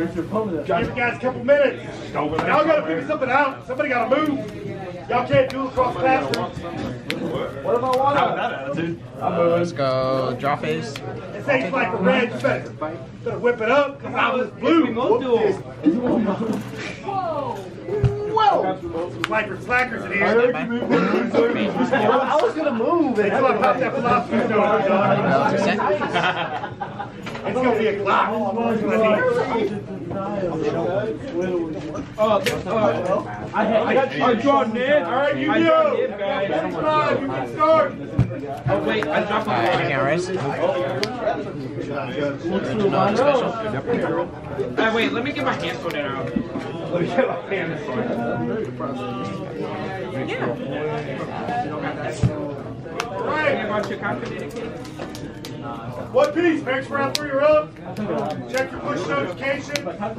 Where's your opponent? Give you guys a couple minutes. Y'all gotta figure something out. Somebody gotta move. Y'all can't do it across the pasture. What about water? Not that attitude. Let's go. Draw face. This ain't like a red. You better whip it up because I was blue. Whoa! Slackers, slackers in here. I was gonna move. Until I popped that philosophy door. It's gonna be a clock. I draw Ned. All right, you do. You can start. Oh wait, I dropped my hand. I can't raise it. Wait, let me get my hand folded out. Let me get my hand folded. Yeah. All right. One piece, next round three, you're up. Check your push notification. Let's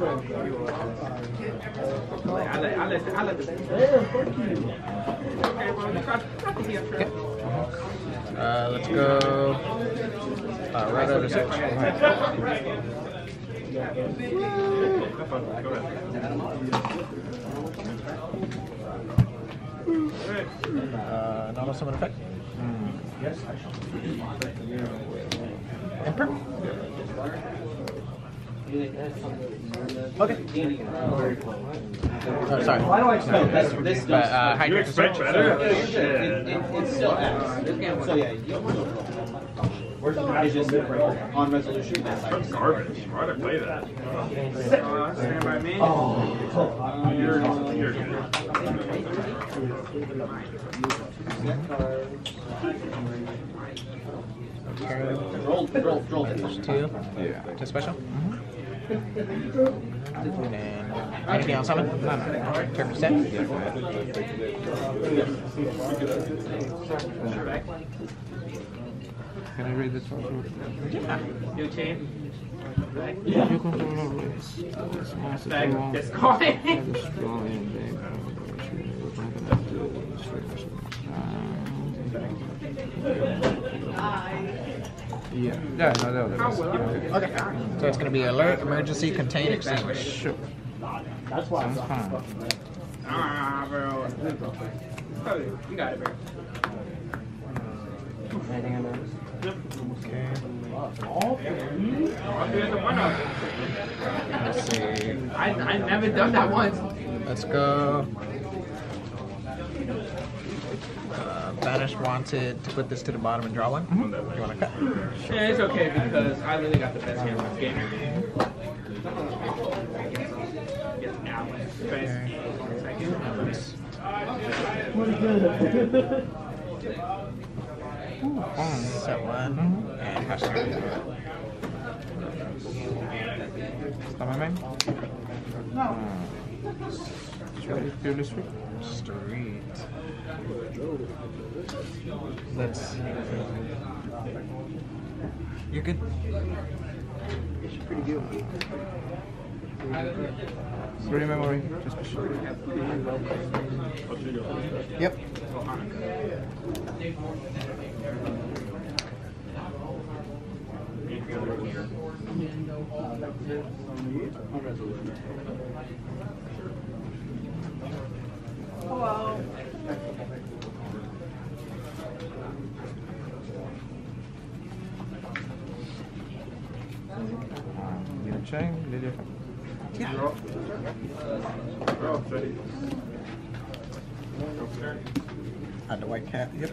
go. Right over section. Not summon effect. Yes, I shall. Emperor? Okay. Oh, sorry. Why do I expect this? You expect better? It's still X. So yeah, I just on resolution. That's garbage. Why did I play that? Stand by me. Oh, you're good. Roll two. Yeah. Two special. And then anything else? Summon. Turn for set. Can I read this one? Yeah. Your team. Yeah. This yeah. Yeah, no, no. Okay. So it's going to be alert, emergency, contain, extinguish. Sure. That's why I'm fine. Ah, bro. You got it, bro. Anything on those? Okay. All three? I'll do it the one of them. Let's see. I've never done that once. Let's go. Banish wanted to put this to the bottom and draw one. Mm-hmm. You want to cut? Sure. Yeah, it's okay because I really got the best hand in this game. Set one and hash. Is that my main? No. Street. Let's see. You're good. It's pretty good. Pretty memory. Just be sure. Yep. Hello. You're chain, did you? Yeah. How do I cap? Yep. Yeah.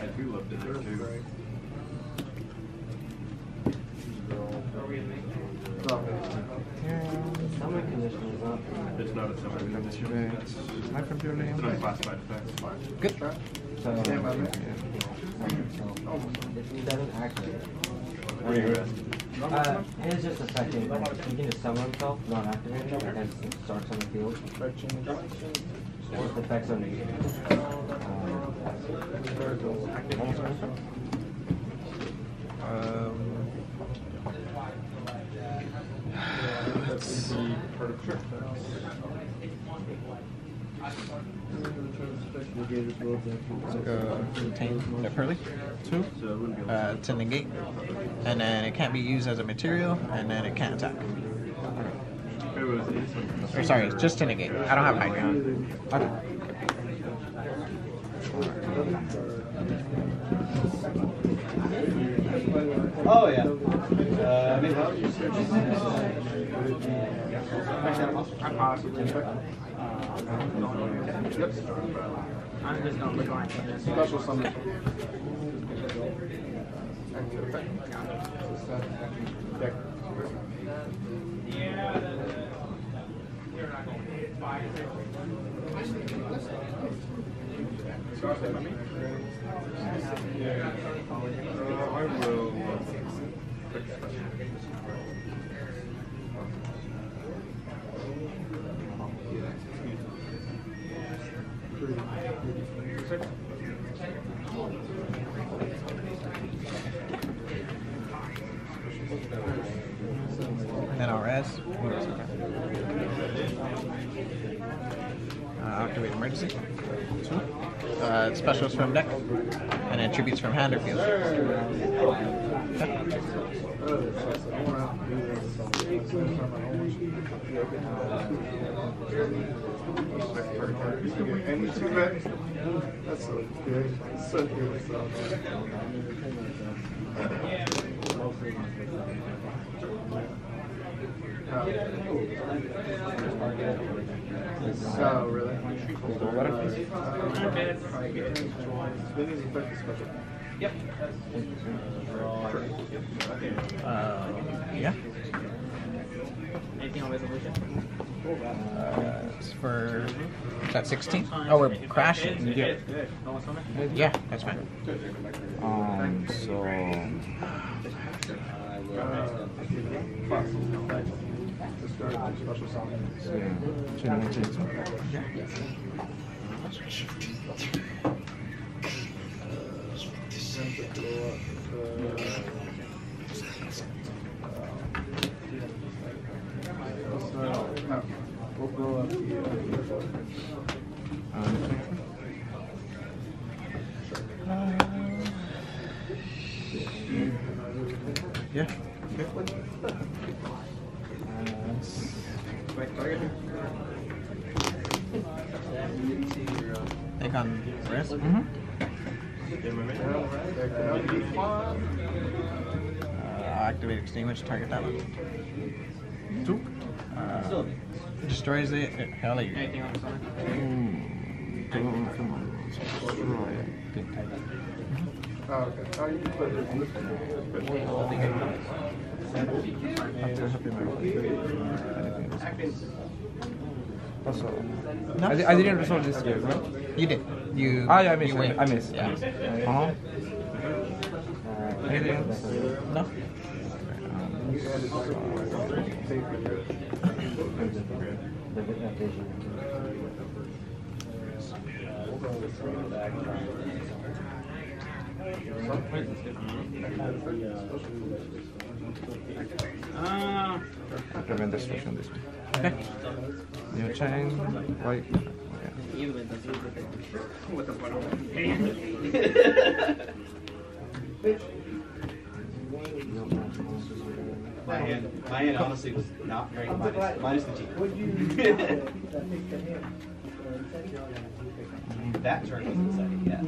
I do love the dirt too. Summer condition is up. It's not a summer condition. My computer is not classified. Good. Stand by me. It doesn't actually. Where are you at? Here's just a second. He can just summon himself, not activate him, and then starts on the field. Just effects on you. Let's see. part of the church. Pearly, 2, tending gate, and then it can't be used as a material, and then it can't attack. Or sorry, it's just tending gate. I don't have high ground. Okay. Oh yeah. Maybe I'll just search. I'm positive. Yep. I'm just not going to this. Special summon. I will click special. NRS. Activate emergency. Specials from deck. And attributes from hand or field. That's so good. So good. So, really? Yep. Yeah. Anything on resolution? It's for that 16. Oh, we're crashing. Yeah. Yeah, that's fine. So yeah. Take on rest. Activate extinguish, target that one. 2. Destroys it. Hell yeah. No? I didn't resolve this game, right? You did. You. Ah, yeah, I missed. I missed. Yeah. Anything else? No. Prevent destruction this one. Okay. New chain. White. My hand honestly was not very minus the G. That turn was exciting, yeah.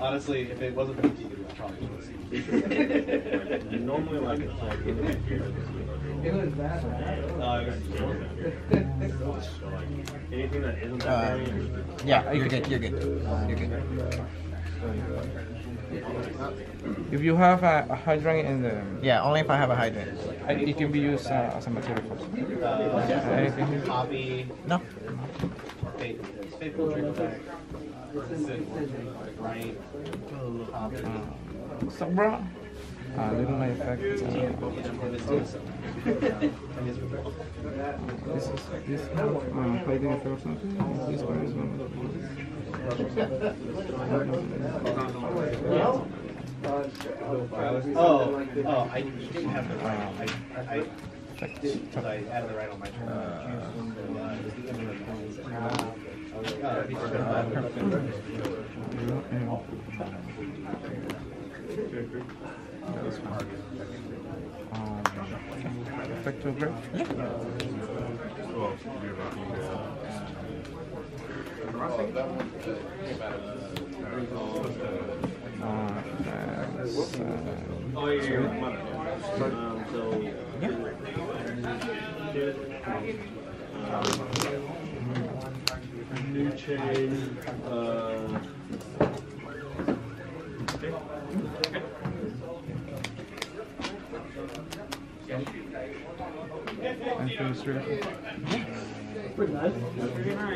Honestly, if it wasn't for the G, it would probably be normally like it's like it was bad. Anything that isn't that. Yeah, you're good, you're good. You're good. If you have a hydrant in the... Yeah, only if I have a hydrant. It can be used as a material for anything. Copy. No. What's up, bro? Little light effect. This fighting effect or something? This one is one. Yeah. I didn't have the right. I didn't because I added the right on my turn. New chain. Pretty nice. Pretty nice.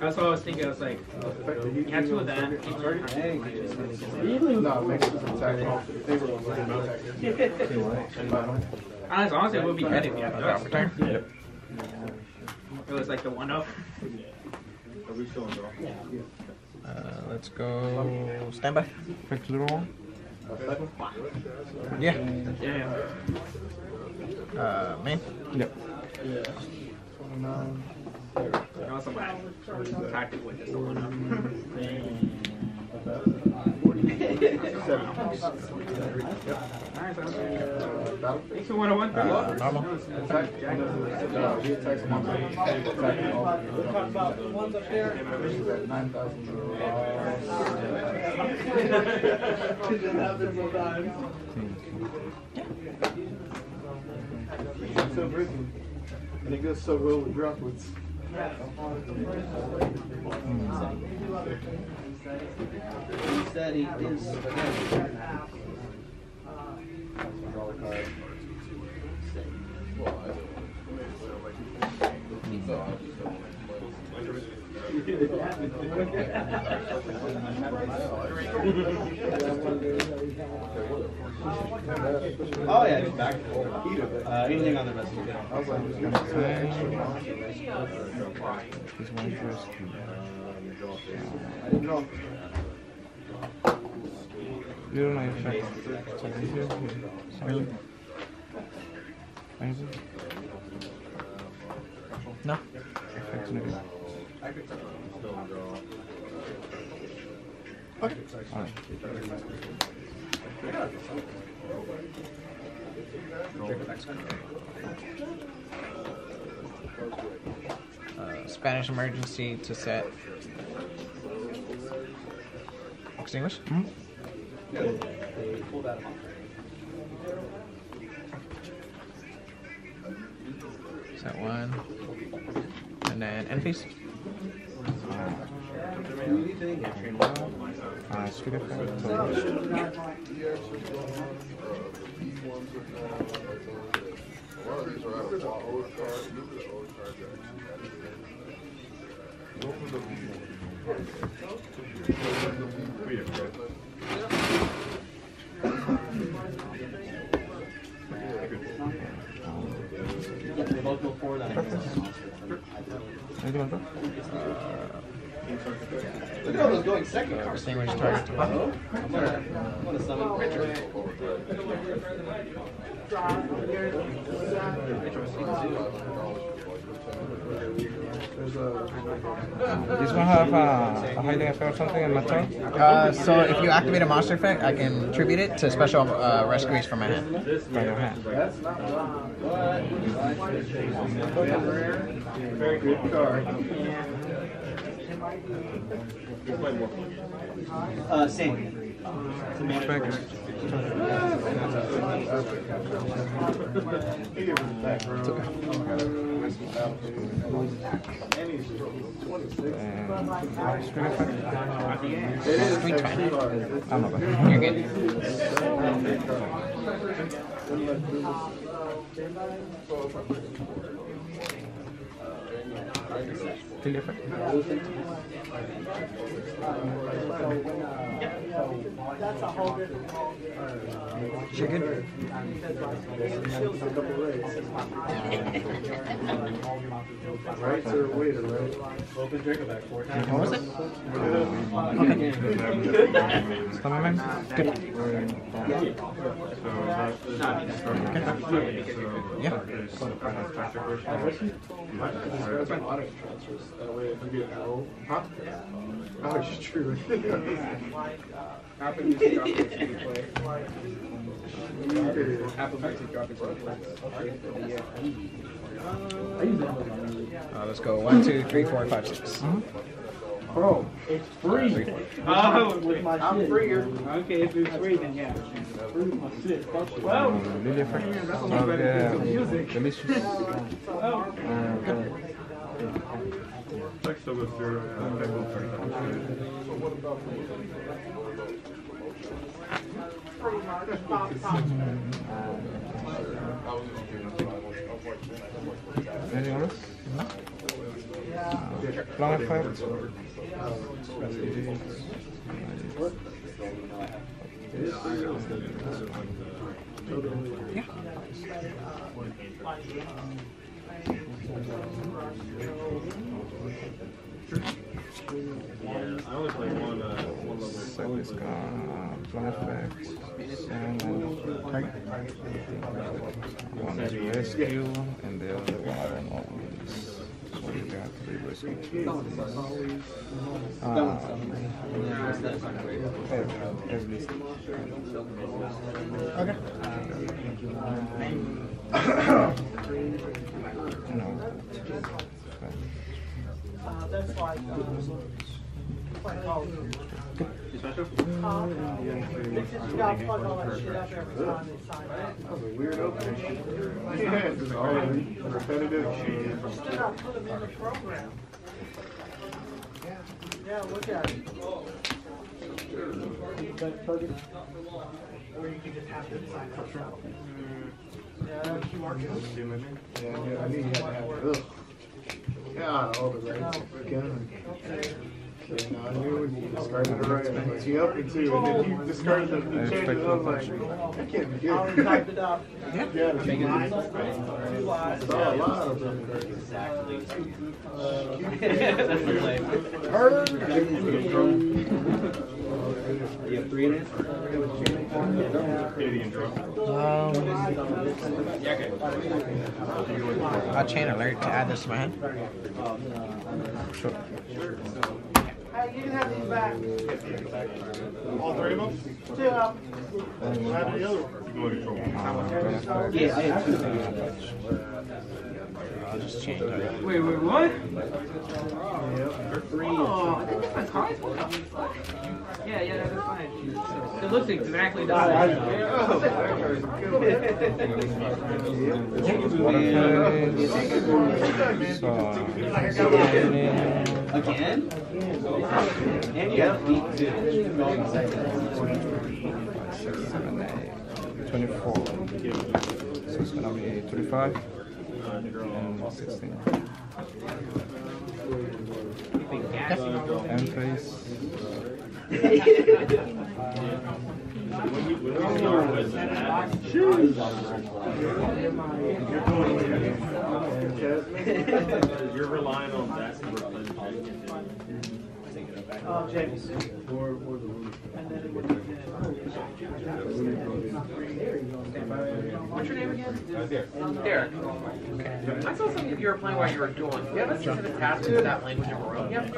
That's what I was thinking. I was like, cancel with that. Honestly, it would be better if you had the Yep. It was like the one-up. Are we still in draw? Yeah. Let's go standby. Pick the little one. Yeah. Yeah. Main? Yep. Yeah. Also tactic with this one up. It's a 101. Normal. And it goes so well with droplets. He said he is. Oh yeah, it's back. Anything on the rest of it? This one first. You don't know your effect. Anything? No. Effects maybe. Okay. All right. Spanish emergency to set. Extinguish? Mm-hmm. Set one. And then end piece. Look at all those going second cards. I'm going to summon Richard. This one have a hiding effect or something in my turn? So if you activate a monster effect, I can tribute it to special rescues from my hand. That's not one. Very good card. Same. It's okay. I'm over. You're good. That's a whole different chicken. Right to the waiter, right? Open drinker back 4 times. What was it? Let's go 1, 2, 3, 4, 5, 6. Bro, it's free. I'm freer. Okay, if it's free, then yeah. Well, anyone else? Planet 5? Yeah. I only play one level. So it's gone Planet 5 and one is rescue and the other one I don't know is. Okay. No. That's why yeah, look at it. Or you can just have it inside the shop. Yeah, QR code. Yeah, I need you to have it. Yeah, all the right. And I knew when you discarded it right, I hooked you up and two, and then you discarded the changes, I was like, that can't be good. I saw a lot of them. Exactly. You have 3 in it? I'll chain alert to add this to my hand. Sure. Hey, you can have these back. All 3 of them? Yeah. How the other one? Yeah, I have 2. I'll just change that. Wait, what? Yep. 3. Oh, I think that's my cards. Yeah, that's fine. It looks exactly the same. Again? And you have feet too. 24. So it's gonna be 35 and 16. And face. You're relying on that. James. What's your name again? Derek. Okay. I saw something you were playing while you were doing. Do you have a specific task to that language in Baroque? Yep. He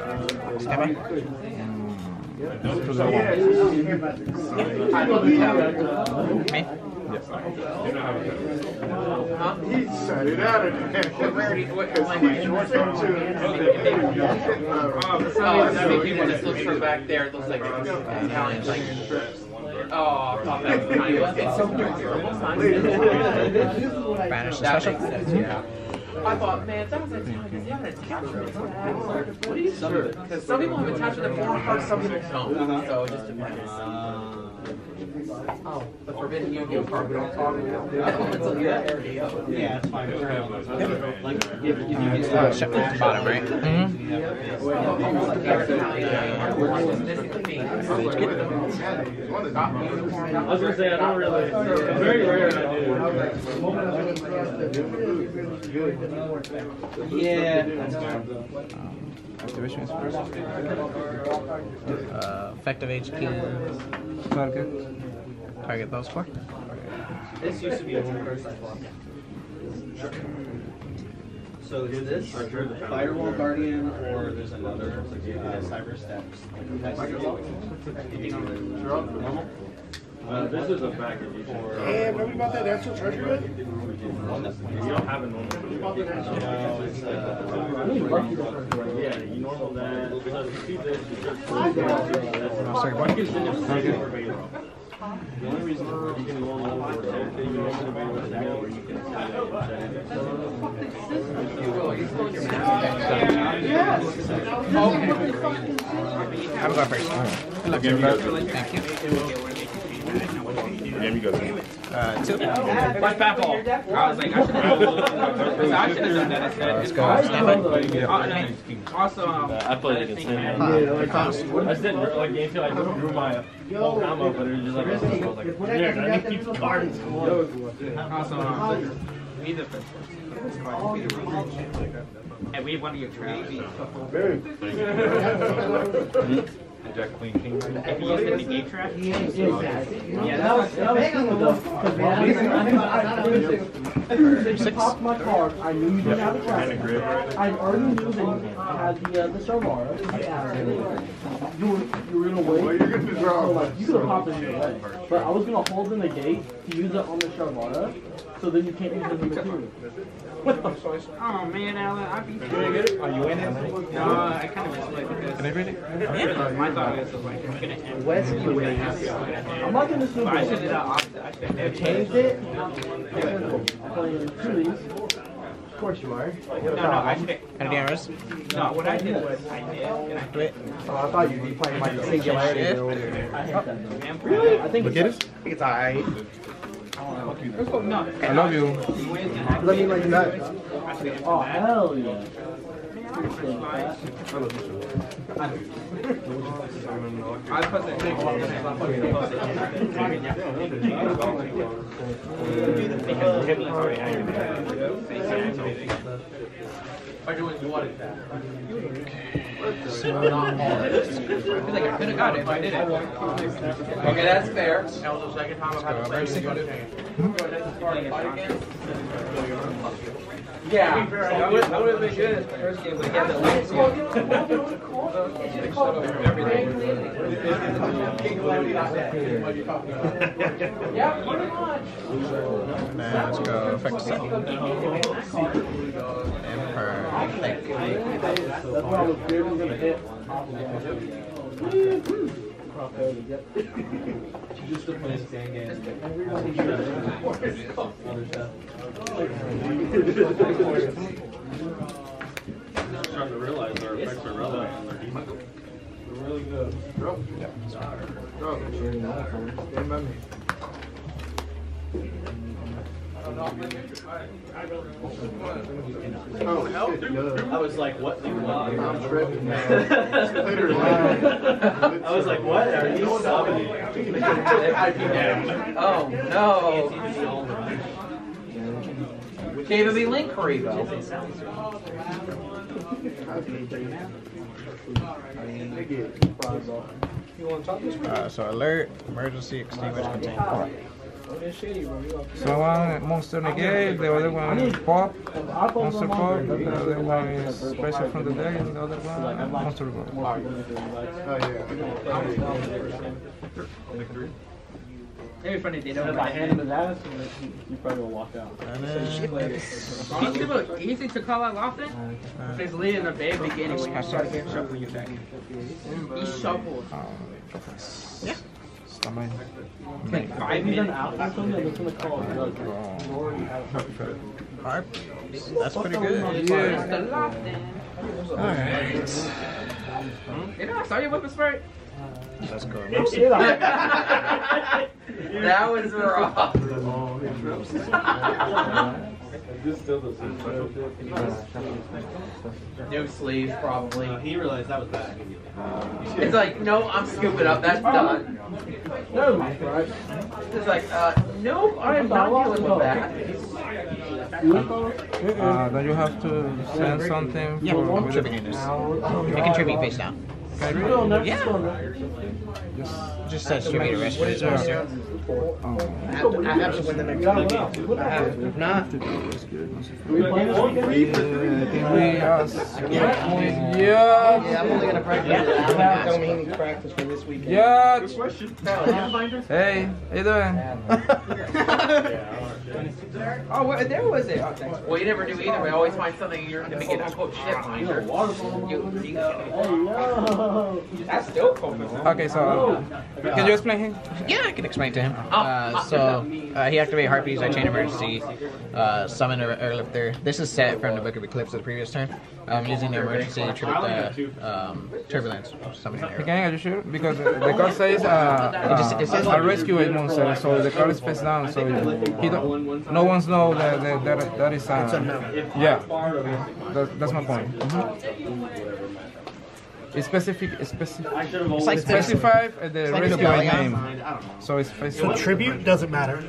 said it out of there. It looks from back there. It looks like Italian language. Oh, I thought that was kind of it's so weird. Spanish special? Yeah. I thought, man, that was a time because you have an attachment. What do you do? Because some people have attachment to the foreign parts, some people don't. So it just depends. Oh, the forbidden Yu-Gi-Oh! Card we don't talk about. Yeah, it's fine. Like, if you get shut down the bottom, right? I was gonna say I don't really. It's very rare I do. Yeah. Activation is first. Effective HQ. Target those four. This used to be a one-person block. Sure. So is this Firewall Guardian, or there's another Cyber Steps? This is a back edition. Hey, remember about that actual treasure bit? You don't have a normal. Yeah, you normal that. See this, the only reason you can roll over is I'm going first. Thank you. Yeah, we go there. Two. What's that ball? I was like, I should have done that. Let's go. Also, I played against him. I didn't like game till I drew my combo, but it was just like, I was like, yeah, I think he's guarding school. Also, we the first one. And we want to get trapped. Jack Queen King. Have you used the game track? Yeah, that was big on the wolf. I popped my card. I knew you didn't have a track. I already knew that you had the Sharmara. You were in a way. You could have popped it in a way. But I was going to hold in the gate to use it on the Sharmara. So then you can't use the material. What the? Oh man, Alan, I beat you. Are you in it? No, I kind of misplayed because. Can I read it? My thought was like, I'm gonna end. What's you waiting? I'm not gonna assume. I should have changed it. Of course you are. No, I picked. Any errors? No, what I did was I did. Oh, I thought you'd be playing like singularity earlier. Really? I think it's alright. I love you. Let me like that. Oh, hell yeah. I put the thing on the like I could have got it if I did it. Okay, that's fair. That was the second time I've had to play it. Yeah, that would have been good. First game, but again, the last game. Everything. Yeah, put it on. Let's go. Effect second. Emperor. That's I'm gonna hit. Just to play stand games. I'm starting to realize our effects are relevant on their defense. They're really good. Stand by me. Oh, I was like, what? I was like, what? Are you sobbing? Oh, no. David B. Link Karibo. So alert, emergency, extinguish, contain car. So one monster negate, the other one is pop, monster pop, the other one is special from the deck, and the other one is monster go. It'd be funny if they don't buy hand into that, you probably will walk out. He's super easy to call out often. If it's late in the day, beginning when you start getting shuffled your deck. He's shuffled. Yeah. Like 5 minutes. That's pretty good. Yeah. Alright. You know, I saw your weapon spray. That's garbage. That was rough. No sleeves, probably. He realized that was bad. It's like, no, I'm scooping up. That's done. No. It's like, nope, I'm not dealing with that. Then you have to send something. Yeah, I'm contributing this. I contribute based down. Yeah. Just touch your meter rest. I have to win the next game. I have to. If not, yeah, I'm only going to practice. I don't mean practice for this weekend. Yeah. Good question. Hey, how you doing? Oh, well, there was it. Oh, thanks. Well, you never do either. We always find something you're in the beginning. Oh, shit, minder. That's dope. Okay, so can you explain him? Yeah, I can explain to him. So he activated Harpies, I chain emergency, summon an Airlifter. This is set from the Book of Eclipse of the previous turn. I'm using the emergency to tribute the Turbulence. Summoning an Airlifter. Okay, are you sure? Because the card says I rescue a monster, so the card is passed down, so he don't, no one knows that is yeah, that's my point. Mm-hmm. It's specified at the risk of my name. So it's specified. So tribute doesn't matter.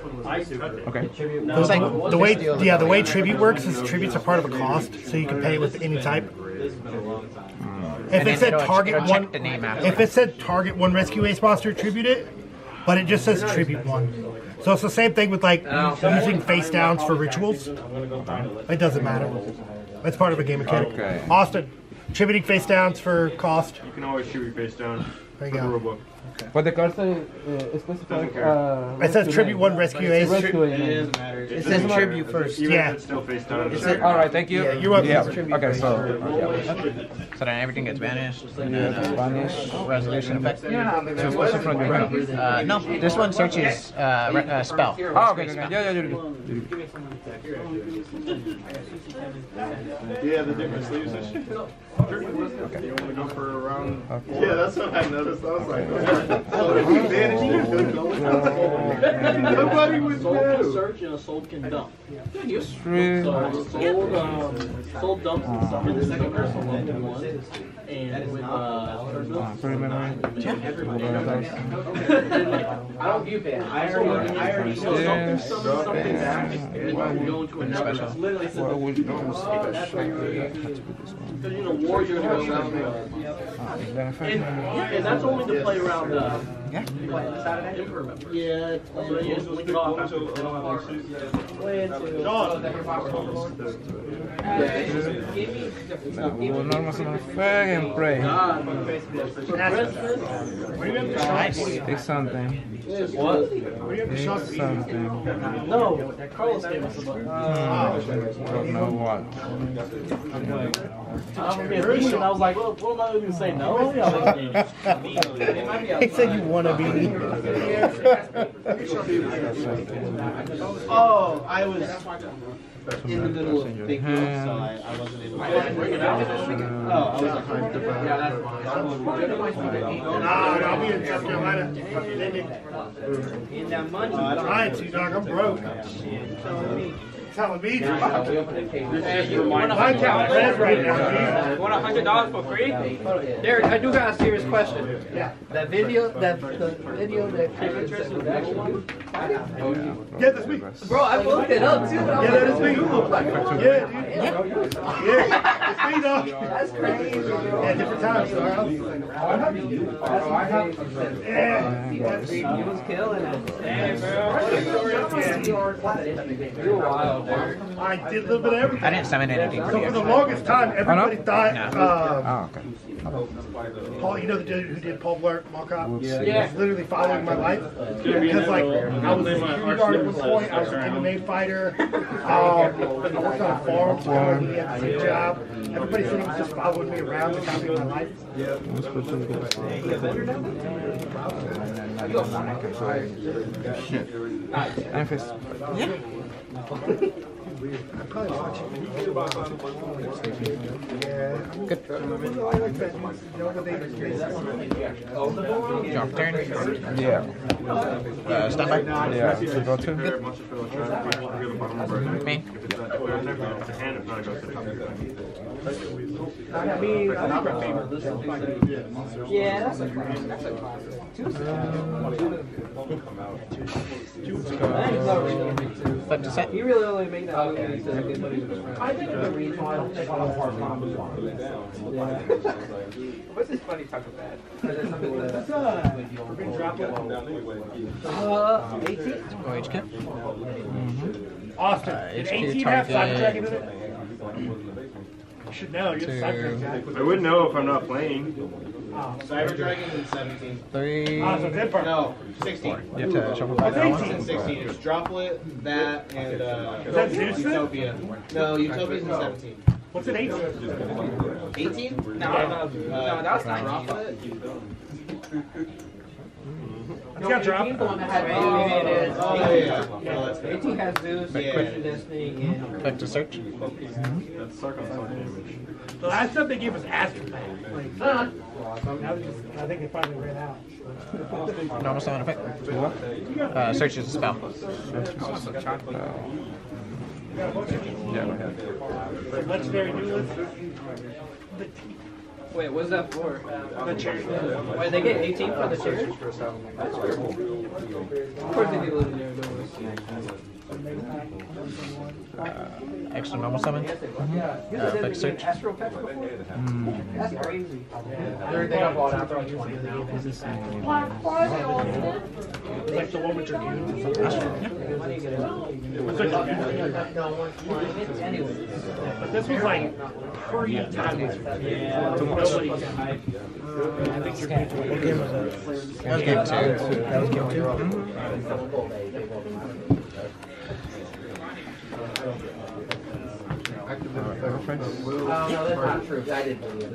Okay. It's like, the way, yeah, the way tribute works is tribute's a part of a cost, so you can pay with any type. If it said target one, if it said target one rescue ace monster, tribute it, but it just says tribute one. So it's the same thing with like using face downs for rituals. It doesn't matter. That's part of a game mechanic. Okay. Austin. Tributing face downs for cost. You can always tribute face down. There you go. Okay. But the card says specific. It says tribute one rescue ace. It says tribute first. Yeah. It's still face down. All right. Thank you. Yeah, you're welcome. Yeah. Okay. So. Yeah. So then everything gets banished. Banished. Resolution effect. No. This one searches spell. Oh, okay. Yeah. Yeah. Do you have the different sleeves and shit? Okay. You want to go for a round? Okay. Yeah, that's what I noticed. I was like, nobody would know. Soul search and a soul can dump. Yeah. Soul dumps and summons the second person level one. And with I don't give it. I already know something back. And I'm going to another. It's literally because you know warriors go around. And that's only to play around Emperor members. Yeah, so you just link it off after the and pray. Take something. What? Take something. No, Carlos gave us a button. I don't know what. I was like, well, what am I going to say? No? He said you want to be. Oh, I was in the middle of thinking, so I wasn't able to bring it out. Oh, I'll be in South Carolina. Trying to, dog. I'm broke. Telling me want $100 for free? Derek, I do got a serious question. Yeah. The video that Chris was actually on. Yeah, this week. Bro, I looked it up too. Yeah, this week. Yeah, dude. Yeah. It's me, dog. That's crazy. Yeah, different times. Yeah. He was killing it. Hey, bro. I did a little bit of everything. I didn't summon anything. So for the longest time, everybody thought. Okay. Paul, you know the dude who did Paul Blart, Mockup? Yeah. He's literally following my life. Because, like, I was a security guard at one point, I was an MMA fighter, I worked on a farm, so I really had the same job. Everybody said he was just following me around and copying my life. Yeah. Shit. Yeah. Weird. I probably watch it. Yeah. Good. I like that. Jump turn. Yeah. Stand by. Yeah. So go to. Main. Yeah, that's a classic. That's a classic. He really only made that movie so good movies. I think the reason why I don't take all of our combos on it. What's this funny talk about? We're going to drop it all down anyway. 18? Oh, HQ? Mm-hmm. Austin, did 18 have Cyber Dragon in it? You should know. You're the Cyber Dragon. I wouldn't know if I'm not playing. Oh. Cyber Dragon in 17. 3. Oh, so good part. No, 16. You have to shuffle back that one. 16. There's Droplet, that, and Utopia. No, Utopia's in 17. What's an 18? 18? No, no, that's not Droplet. No, it's got 18 one that had Zeus. Oh, yeah. 18 has Zeus, Question Destiny, and... Back to search. That's circumstantial. The last stuff they gave was Astronaut. I think they finally ran out. Almost on effect. Search is a spell. Yeah, go ahead. Legendary new list. Wait, what's that for? The church. Wait, they get 18 for the church? That's weird. Of course they do legendary new. Extra normal summon. Effect search. That's crazy. They got bought out. They're on 20 now. Why are they all in? It's like the one with your view. But this was like pre-Italian. I think your game was that was game 2. That was game 2. No, that's not true. I didn't believe it. Is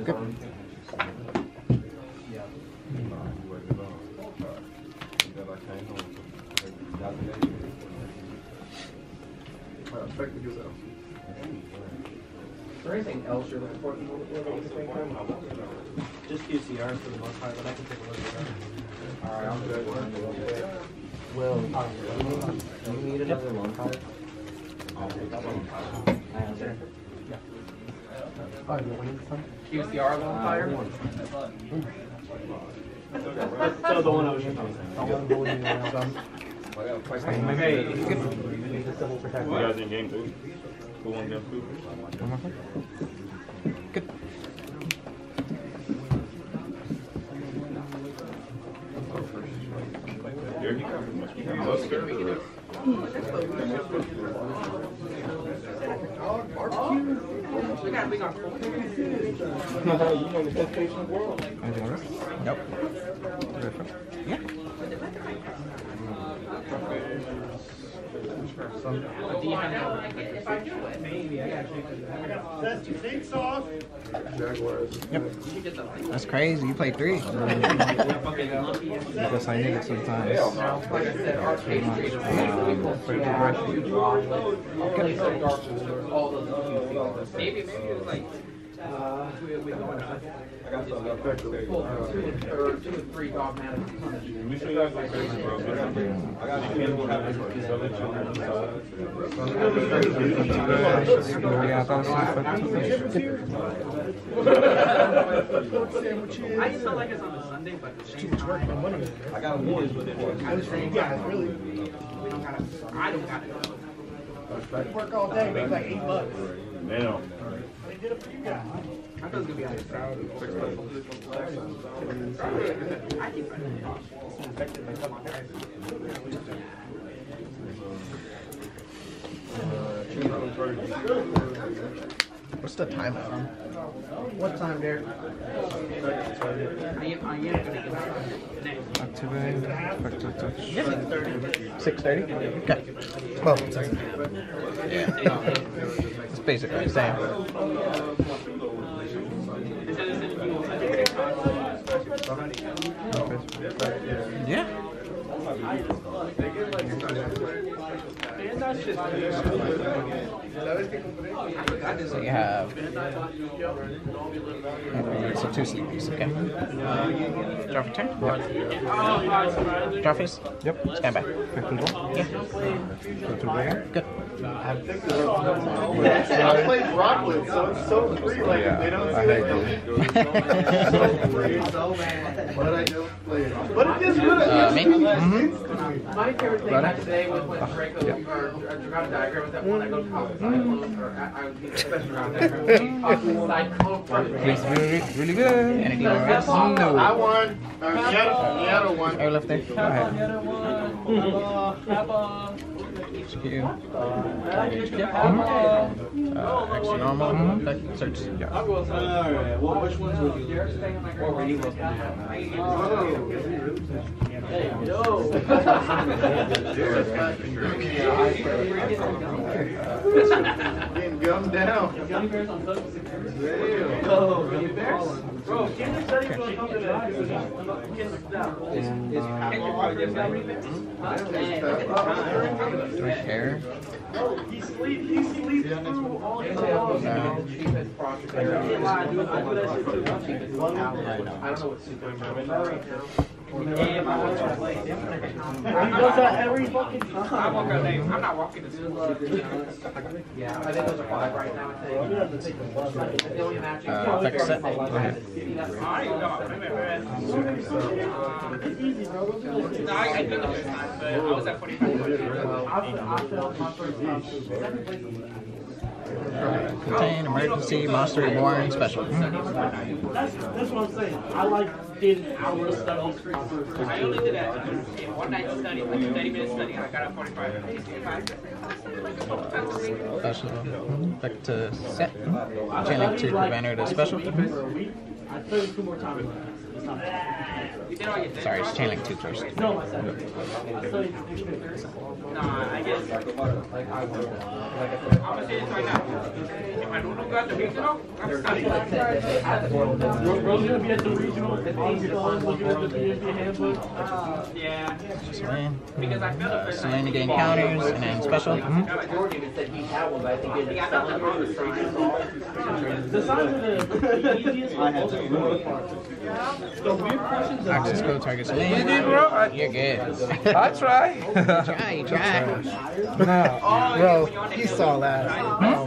there anything else you're looking for? Just QCR for the most part, but I can take a look at that. Alright, I'm good. Will, do you need another long card? I'll take that one. I answer. QCR on fire? That's the one I was just talking about. Okay, you guys in game too? Good. We got big on four. You know the best place in the world. Nope. Yeah. If I do it, maybe I got to. That's 2 things off. Jaguars. Yep. That's crazy. You played 3. I guess I need it sometimes. Maybe it was like. We going on. I got some effect 2 or 3 dogmatic. We should guys like crazy, bro. I got you. I just felt like it's on a Sunday, but it's worth my money. I got awards with it. I was saying, guys, really, we don't gotta. I don't gotta go. Work all day, make like $8. Now. Get up for you guys. I thought it was gonna be out of crowd. I keep running. What's the time on? What time, Derek? Activate. 6:30. Okay. 12:30. Yeah. It's basically the same. Yeah. So you have. So two sleepies, okay. Draw for turn? Yep. Draw face? Yep. Stand by. Yeah. Good. I play Rockwood, so I'm so free. Like, if they don't see that. So free, so bad. But I don't play it. But it is good at least. My favorite thing about today was when Draco drew out a diagram with that one. I go to college. I would be the best around that. Really good. And it goes. No. I won. Yellow one. I left there. Go ahead. HQ. Actually, normal. Search. Yeah. Well, which ones would you gum down. Gummy bears on social security. Gummy bears? Bro, Kinder Studies will come to that. Do I care? He sleeps through all his walls. I don't know what's going on. Every fucking time. I'm not walking to school. Yeah, I think there's a vibe right now. I was at 45. Contain, emergency, monster reborn, special. That's what I'm saying. I like did an hour of study. I only did a one-night study, like a 30-minute study, and I got up 45 minutes. Special. Back to set. Chain to banner to special. I played two more times. Sorry, it's chain link 2 first. No, I said I guess. I'm saying this right now. If I don't look at the regional, I'm studying. Bro's gonna be at the regional. Looking at the PSP handbook. Yeah. Just lane. Because I felt it. So lane to gain counters and then special. The size of the easiest one. Access code targets lane. You're good. I try. You try. No, bro, he saw that.